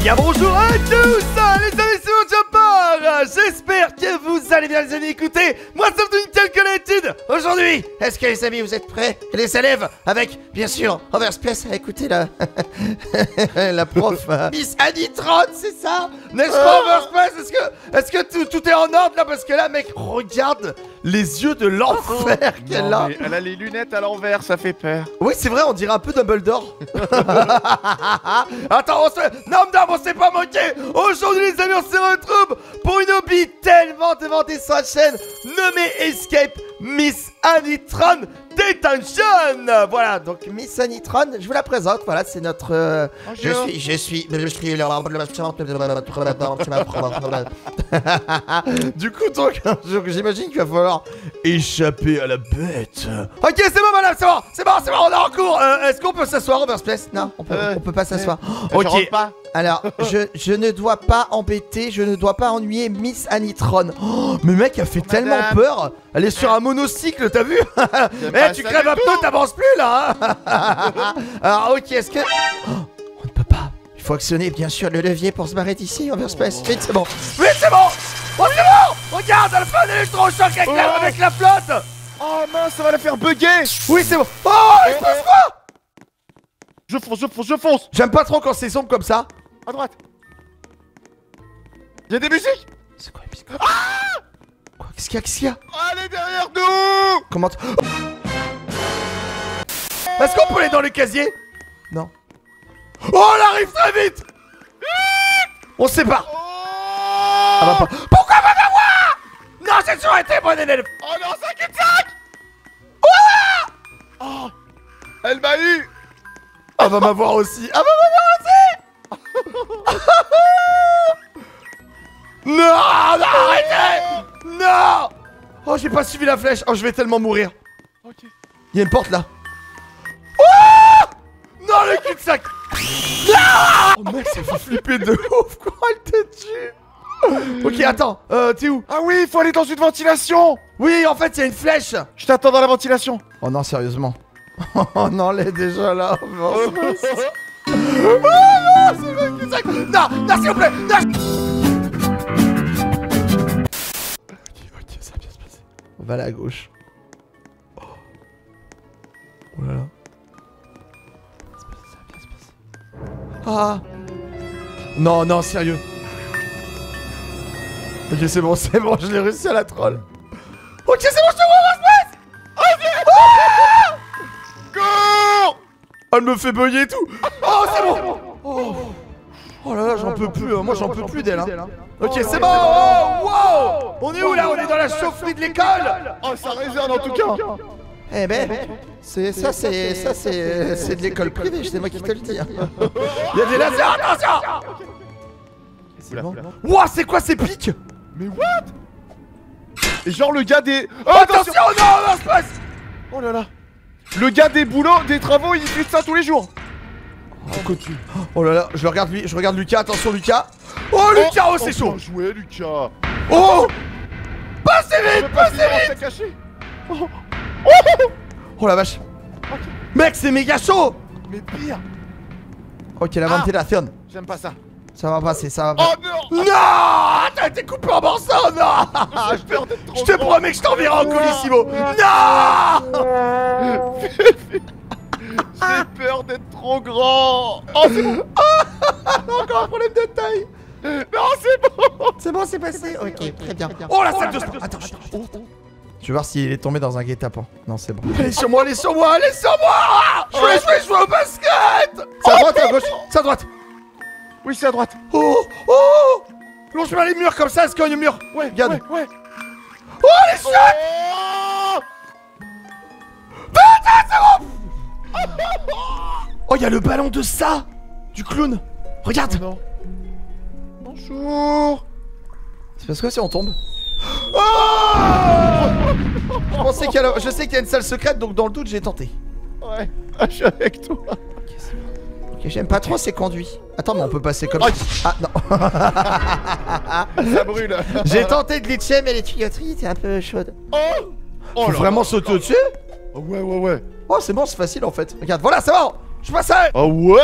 bien bonjour à tous les amis, c'est mon Jumper. J'espère que vous allez bien les amis, écoutez, moi c'est John Connor. Aujourd'hui, est-ce que les amis vous êtes prêts? Les élèves, avec bien sûr Overspace, écoutez la la prof Miss Ani-Tron, c'est ça? N'est-ce pas Overspace? Est-ce que tout est en ordre là? Parce que là mec, regarde les yeux de l'enfer qu'elle a. Elle a les lunettes à l'envers, ça fait peur. Oui c'est vrai, on dirait un peu Dumbledore. Attends, non, non, on s'est pas moqué. Aujourd'hui, les amis, on se retrouve pour une hobby tellement demandée sur la chaîne nommée Escape Miss Ani-Tron Detention. Voilà, donc Miss Ani-Tron, je vous la présente. Voilà, c'est notre. Bonjour. Je suis. Du coup, donc, j'imagine qu'il va falloir échapper à la bête. Ok, c'est bon, madame, c'est bon, on est en cours. Est-ce qu'on peut s'asseoir, Overspace? Non, on peut pas s'asseoir. Ok. Alors, je ne dois pas embêter, je ne dois pas ennuyer Miss Ani-Tron. Oh, mais mec, elle fait tellement peur. Elle est sur un monocycle, t'as vu? Eh, tu crèves un peu, t'avances plus là. Alors, ok, est-ce que... Oh, on ne peut pas. Il faut actionner, bien sûr, le levier pour se barrer d'ici, Overspace. Vite, c'est bon. Vite, c'est bon. Oh, c'est bon. Regarde, elle fait un électrochoc avec la flotte. Oh mince, ça va la faire bugger. Oui, c'est bon. Oh, elle se passe pas. Je fonce. J'aime pas trop quand c'est sombre comme ça. À droite. Y'a des musiques. C'est quoi les musiques? Ah! Quoi? Qu'est-ce qu'il y a? Allez derrière nous. Comment t... Est-ce qu'on peut aller dans le casier? Non. Oh, elle arrive très vite. On se sépare. Ah bah pas. Pourquoi pas d'avoir? Non, j'ai toujours été bon élève. Oh non, 5 et 5. Ouah. Oh, elle m'a eu. Elle va m'avoir aussi. Non, arrêtez. Non. Oh, j'ai pas suivi la flèche. Oh, je vais tellement mourir. Ok. Il y a une porte là. Oh non, le cul-de-sac. Oh mec, ça fait flipper de ouf quoi, elle te tue. Ok, attends, t'es où? Ah oui, il faut aller dans une ventilation. Oui, en fait, il y a une flèche. Je t'attends dans la ventilation. Oh non, sérieusement. Oh non, elle est déjà là. Oh non, c'est vrai que ça... Non, s'il vous plaît, non. Ok, ça va bien se passer. On va aller à gauche. Oh là là. Ça va bien se passer. Ah. Non, sérieux. Ok, c'est bon, je l'ai réussi à la troll. Ok, c'est bon, je te vois, Overspace. Elle me fait bugger et tout. Oh, c'est bon. Oh là là, j'en peux plus. Moi, j'en peux plus d'elle. Ok, c'est bon. Wow. On est où là? On est dans la chaufferie de l'école. Oh, ça résonne en tout cas. Eh ben, c'est de l'école privée. C'est moi qui te le dis. Il y a des lasers. Attention. C'est bon. Wow, c'est quoi ces pics? Mais what? Genre le gars des... Attention, non, ça se passe. Oh là là. Le gars des boulots, des travaux, il fait ça tous les jours. Oh là là, je regarde Lucas, attention Lucas. Oh Lucas, oh c'est chaud. Bien joué Lucas. Oh, passez vite. Oh la vache. Mec, c'est méga chaud. Mais pire. Ok, la ventilation. J'aime pas ça. Ça va passer, ça va passer. Oh non. Non, t'as été coupé en morceaux, non. J'ai peur d'être trop. Je te promets que je t'enverrai en colissimo. Non. J'ai peur d'être trop grand. Oh, c'est bon. Encore un problème de taille. Non, c'est bon. C'est passé. Ok, très bien. Oh, la salle de sport. Attends. Je vais voir s'il est tombé dans un guet-apens. Non, c'est bon. Allez sur moi. Je vais jouer au basket. C'est à droite, à gauche. C'est à droite. Oui, c'est à droite. Oh longe pas les murs comme ça, elle se cogne au mur. Ouais, regarde. Ouais. Oh, les shots. Putain, c'est bon. Oh, y'a le ballon de ça. Du clown. Regarde. Bonjour. C'est parce que si on tombe... Oh. Je sais qu'il y a une salle secrète, donc dans le doute, j'ai tenté. Ouais, je suis avec toi. Ok, c'est bon. J'aime pas trop ces conduits. Attends, mais on peut passer comme ça. Ah non. Ça brûle. J'ai tenté de glitcher, mais les tuyauteries étaient un peu chaudes. Oh, faut vraiment sauter au-dessus. Ouais. Oh, c'est bon, c'est facile en fait. Regarde, voilà, c'est bon. Je suis passé. Oh ouais.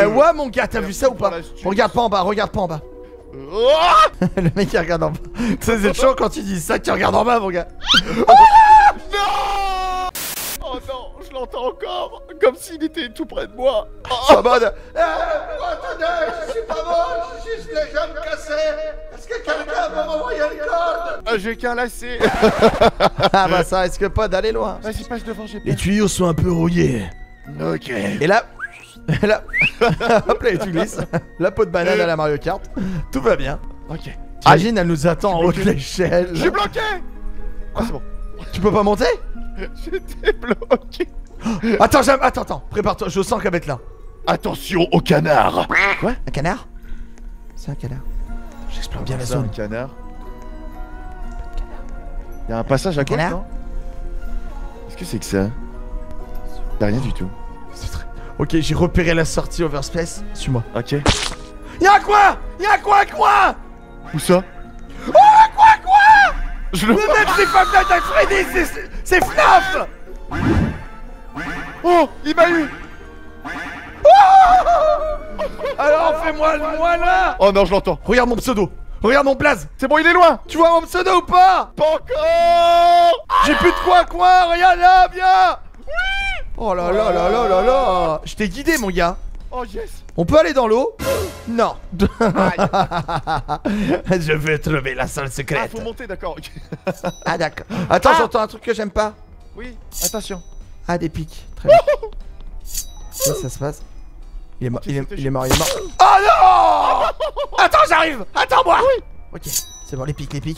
Eh ouais mon gars, t'as vu ça ou pas? Regarde pas en bas, regarde pas en bas. Le mec il regarde en bas. Ça c'est chaud quand tu dis ça que tu regardes en bas mon gars. Non. Oh non, je l'entends encore. Comme s'il était tout près de moi. Oh mode. Attendez, je suis pas mort, je suis juste les jambes cassées. Est-ce que quelqu'un va m'envoyer une corde? J'ai qu'un lacet. Ah bah ça risque pas d'aller loin. Vas-y passe devant, j'ai peur. Les tuyaux sont un peu rouillés. Ok. Et là, hop là, tu glisses. La peau de banane à la Mario Kart. Tout va bien. Ok. Imagine, elle nous attend en haut de l'échelle. Je suis bloqué. Ah c'est bon. Tu peux pas monter? J'étais bloqué. Attends, attends. Prépare-toi, je sens qu'elle va être là. Attention au canard. Quoi? Un canard? C'est un canard. J'explore bien la zone. C'est un canard. Y'a un passage à côté, non? Qu'est-ce que c'est que ça? T'as rien du tout. Ok, j'ai repéré la sortie Overspace. Suis-moi. Ok. Y'a un coin. Y'a un coin, Où ça? Oh, un coin, Je le vois. Mais même c'est pas FNAF à Freddy, c'est FNAF. Oh, il m'a eu. Oh. Alors fais-moi le moi là. Oh non, je l'entends. Regarde mon pseudo. Regarde mon blaze. C'est bon, il est loin. Tu vois mon pseudo ou pas? Pas encore. J'ai plus de coin, Regarde là, viens. Oh là là là là là là. Je t'ai guidé mon gars. Oh yes. On peut aller dans l'eau? Non. Je veux trouver la salle secrète. Ah faut monter, d'accord. Ah d'accord. Attends, j'entends un truc que j'aime pas. Oui, attention. Ah des pics. Très bien. Là, ça se passe. Il est mort, il est mort. Oh non. Attends, j'arrive. Attends-moi. Oui. Ok, c'est bon, les pics, Allez,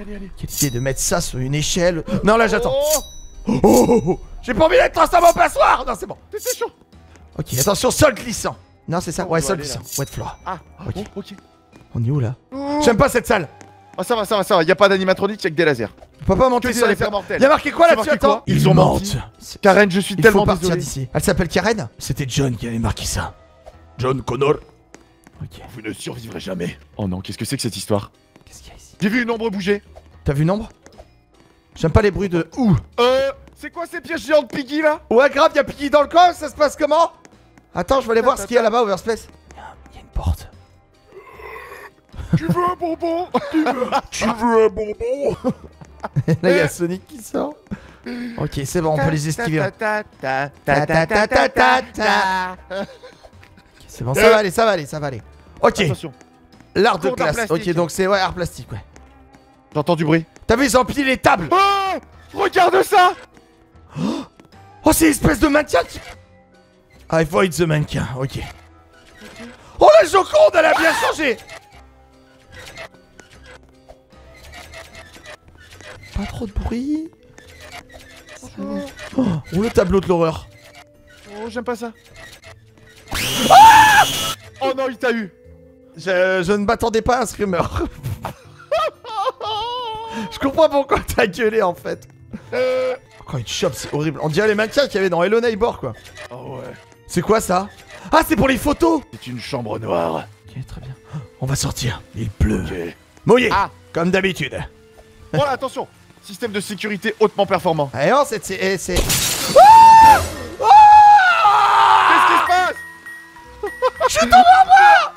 allez. Quelle idée de mettre ça sur une échelle. Non là j'attends. Oh. J'ai pas envie d'être transformé en passoire. Non c'est bon. C'est chaud. Ok, attention, sol glissant. Non c'est ça, ouais sol glissant, wet floor. Ah ok, On est où là? J'aime pas cette salle. Ah ça va, ça va, y'a pas d'animatronique, y'a que des lasers. On peut pas monter sur les pierres mortelles. Y'a marqué quoi là-dessus? Attends, ils ont menti. Karen, je suis tellement désolé. D'ici. Elle s'appelle Karen? C'était John qui avait marqué ça. John Connor. Ok. Vous ne survivrez jamais. Oh non, qu'est-ce que c'est que cette histoire? Qu'est-ce qu'il y a ici? J'ai vu une ombre bouger. T'as vu une ombre? J'aime pas les bruits de ouh. C'est quoi ces pièges géants de Piggy là? Ouais grave, y'a Piggy dans le coin, ça se passe comment? Attends, je vais aller voir ce qu'il y a là-bas, Overspace. Y'a une porte. Tu veux un bonbon? Tu veux un bonbon? Là y'a Sonic qui sort. Ok, c'est bon, on peut les esquiver. C'est bon, ça va aller. Ok. L'art de classe. Ok, donc c'est art plastique, ouais. J'entends du bruit. T'as vu, ils empilent les tables. Regarde ça. Oh, c'est une espèce de maintien. Avoid the mannequin, ok. Oh la Joconde, elle a bien changé. Pas trop de bruit. Oh, le tableau de l'horreur. Oh, j'aime pas ça. Ah oh non, il t'a eu. Je ne m'attendais pas à un screamer. Je comprends pourquoi t'as gueulé en fait. Quand il te chope, c'est horrible. On dirait les mannequins qu'il y avait dans Hello Neighbor quoi. Oh ouais. C'est quoi ça? Ah c'est pour les photos. C'est une chambre noire. Ok très bien. On va sortir. Il pleut. Okay. Mouillé. Ah. Comme d'habitude. Voilà attention. Système de sécurité hautement performant. Et non c'est... Qu'est-ce qui se passe? Je suis tombé en bas.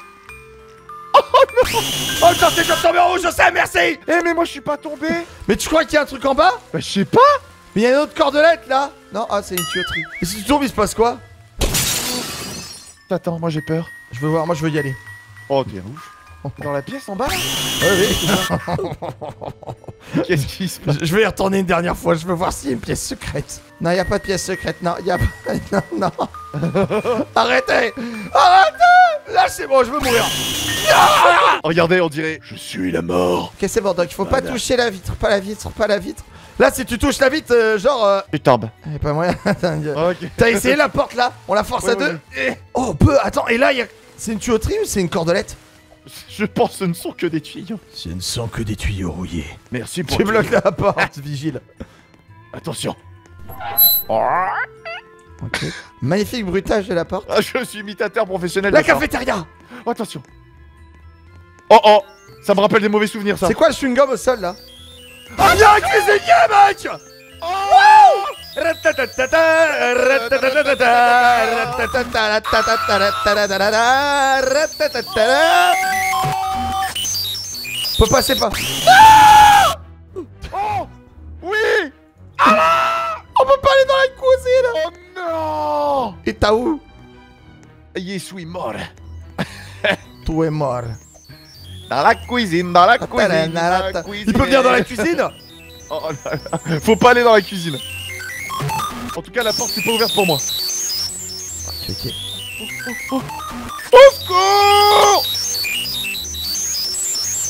Oh non. Oh putain t'es comme tombé en haut, je sais, merci. Eh mais moi je suis pas tombé. Mais tu crois qu'il y a un truc en bas? Bah je sais pas. Mais y'a une autre cordelette là. Non ah c'est une tuyauterie. Et si tu tombes il se passe quoi? Attends, moi j'ai peur. Je veux voir, moi je veux y aller. Oh, t'es ouf. Dans la pièce en bas? Oui. Qu'est-ce qui se passe? Je vais y retourner une dernière fois, je veux voir s'il y a une pièce secrète. Non, y a pas de pièce secrète, non, y a pas. Non, non. Arrêtez! Arrêtez! Lâchez-moi, je veux mourir. Regardez, on dirait. Je suis la mort. Ok, c'est bon, donc il faut pas toucher la vitre, pas la vitre. Là, si tu touches la vitre, tu tombes. Y'a pas moyen. T'as essayé la porte là? On la force à deux. Oh, peu. Attends, et là, y'a. C'est une tuyauterie ou c'est une cordelette? Je pense ce ne sont que des tuyaux. Ce ne sont que des tuyaux rouillés. Merci pour. Tu bloques la porte, vigile. Attention. Ok. Magnifique bruitage de la porte. Ah, je suis imitateur professionnel. La cafétéria. Oh, attention. Oh oh. Ça me rappelle des mauvais souvenirs, ça. C'est quoi le chewing-gum au sol là? Ah y'a un cuisinier mec! Oh! Faut passer pas. Oh oui. Ah, on peut pas aller dans la cuisine. Oh non. Et t'as où? Je suis mort. Tu es mort. Dans la cuisine, dans la cuisine, dans la cuisine. Il peut venir dans la cuisine. Oh là là. Faut pas aller dans la cuisine. En tout cas, la porte n'est pas ouverte pour moi. Okay. Oh, oh, oh. Au secours!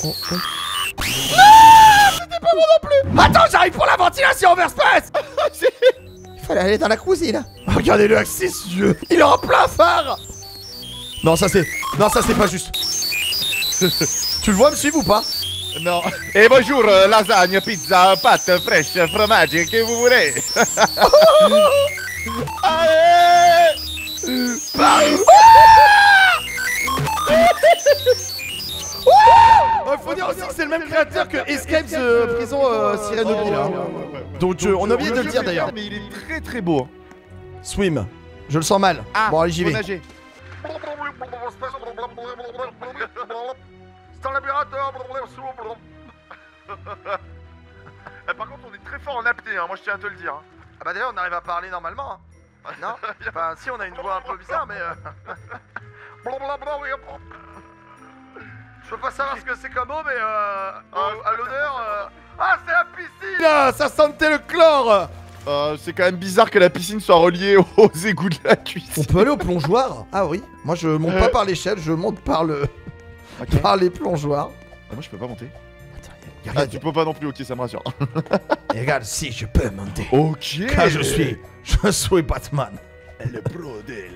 Oh, oh. Non! C'était pas bon non plus! Attends, j'arrive pour la ventilation, Overspace! Il fallait aller dans la cuisine. Regardez-le avec ses yeux. Il est en plein phare. Non, ça c'est... Non, ça c'est pas juste. Tu le vois me suivre ou pas? Non. Et bonjour, lasagne, pizza, pâte fraîche, fromage, que vous voulez. Allez Paris. Faut dire aussi que c'est le même créateur que Escape, prison Sirenobyl. Donc on a oublié de le dire d'ailleurs. Mais il est très très beau. Swim. Je le sens mal. Ah, bon allez, j'y vais. Par contre, on est très fort en apnée, hein, moi je tiens à te le dire. Ah bah d'ailleurs, on arrive à parler normalement. Hein. Non enfin, si, on a une voix un peu bizarre, mais... Je peux pas savoir ce que c'est comme mot, mais à l'honneur... Ah, c'est la piscine. Là, ça sentait le chlore. C'est quand même bizarre que la piscine soit reliée aux égouts de la cuisine. On peut aller au plongeoir. Ah oui, moi je monte pas par l'échelle, je monte par le... Okay. Par les plongeoirs. Ah, moi je peux pas monter. Attends, regarde, ah, tu peux pas non plus, ok, ça me rassure. Et regarde, si je peux monter. Ok. Car je suis Batman. Le brodel.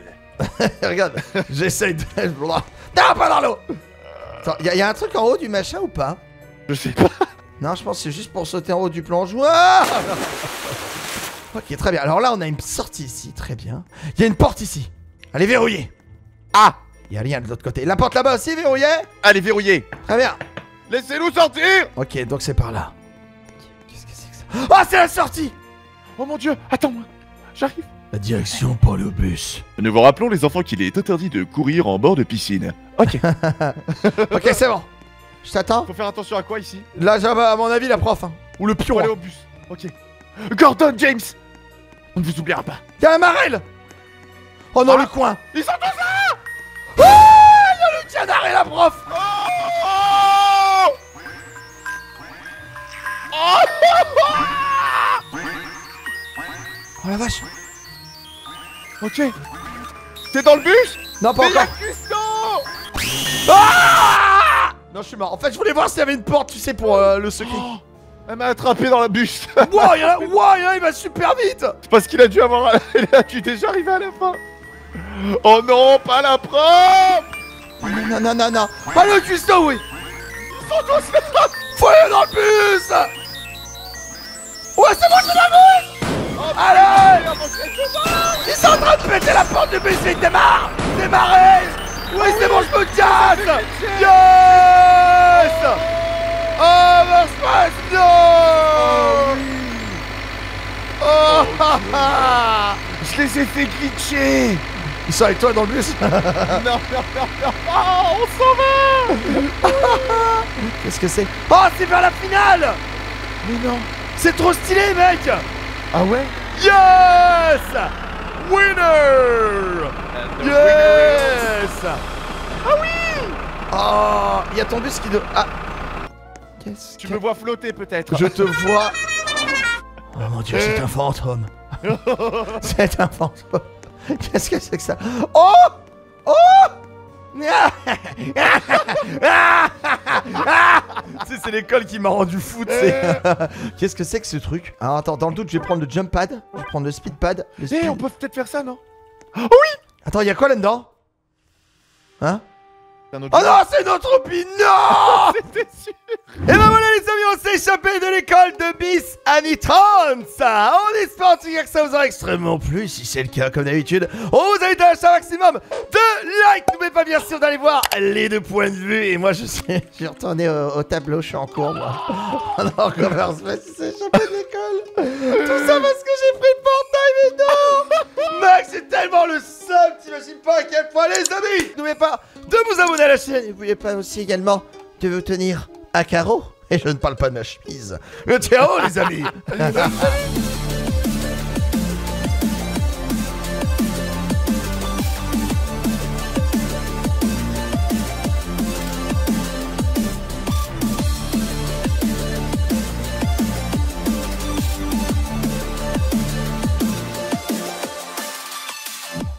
Regarde, j'essaye de... Non, pas dans l'eau. Attends, y'a un truc en haut du machin ou pas? Je sais pas. Non, je pense que c'est juste pour sauter en haut du plongeoir. Ok, très bien. Alors là, on a une sortie ici, très bien. Y'a une porte ici. Allez, verrouillée. Ah, y'a rien de l'autre côté. La porte là-bas aussi, verrouillée? Allez, verrouillée. Très bien. Laissez-nous sortir. Ok, donc c'est par là. Qu'est-ce que c'est que ça? Ah, oh, c'est la sortie. Oh mon dieu, attends-moi. J'arrive. La direction pour le bus. Nous vous rappelons, les enfants, qu'il est interdit de courir en bord de piscine. Ok. Ok, c'est bon. Je t'attends. Faut faire attention à quoi ici? Là, à mon avis, la prof. Hein. Ou le pion. Faut aller au bus. Ok. Gordon James. On ne vous oubliera pas. Y'a un marel. Oh non, ah, le coin. Ils sont tous là. Oh, y'a le canard et la prof. Oh, oh la vache. Ok. T'es dans le bus? Non, pas encore. Ah non, je suis mort. En fait, je voulais voir s'il y avait une porte, tu sais, pour le secret. Oh, elle m'a attrapé dans la bûche. Wow, y'en a, il va super vite. C'est parce qu'il a dû avoir... Il a dû déjà arriver à la fin. Oh non, pas la prof. Non, non, non, non. Pas le cuistot, oui. Ils sont tous là. Faut aller dans le bus. Ouais, c'est bon, je l'avance. Oh, allez. Ils sont en train de péter la porte du bus. Vite, démarre. Démarrez. Oui, c'est bon, je me casse. Yes. Overspace, non. Oh, ha, ha. Je les ai fait glitcher. Ils sont avec toi dans le bus. Non, non, non, non. Oh, on s'en va. Qu'est-ce que c'est? Oh, c'est vers la finale. Mais non. C'est trop stylé, mec. Ah ouais? Yes. Winner. Yes. Ah oui. Oh, y a ton bus qui doit... Ah. Qu'est-ce que... Tu me vois flotter, peut-être. Je te vois... Oh mon dieu, c'est un fantôme. C'est un fantôme. Qu'est-ce que c'est que ça? Oh. Oh. Tu sais, c'est l'école qui m'a rendu fou, tu sais. Qu'est-ce que c'est que ce truc? Alors, attends, dans le doute, je vais prendre le jump pad. Je vais prendre le speed pad. On peut peut-être faire ça, non? Oh oui. Attends, y'a quoi là-dedans? Hein? Oh non, c'est notre opinion. C'était sûr. Et ben voilà les amis, on s'est échappé de l'école de Bis Anitron. Ça, on espère en tout cas que ça vous aura extrêmement plu. Si c'est le cas, comme d'habitude, on vous invite à lâcher un maximum de likes. N'oubliez pas bien sûr d'aller voir les deux points de vue. Et moi je suis retourné au tableau, je suis en cours moi. Oh non, comment on s'est échappé de l'école. Tout ça parce que j'ai pris le portail. la chaîne, ne voulez pas aussi également de vous tenir à carreau? Et je ne parle pas de ma chemise. Le terreau, les amis.